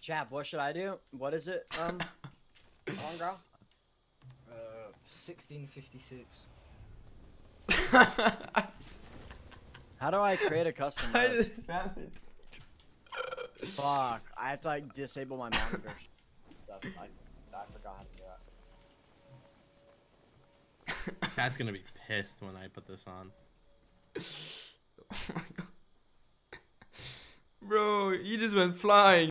Chap, what should I do? What is it? On, girl? 1656. How do I create a custom mode? I just found it. Fuck, I have to like disable my monitor. I forgot how to do that. That's gonna be pissed when I put this on. Oh my god. Bro, you just went flying.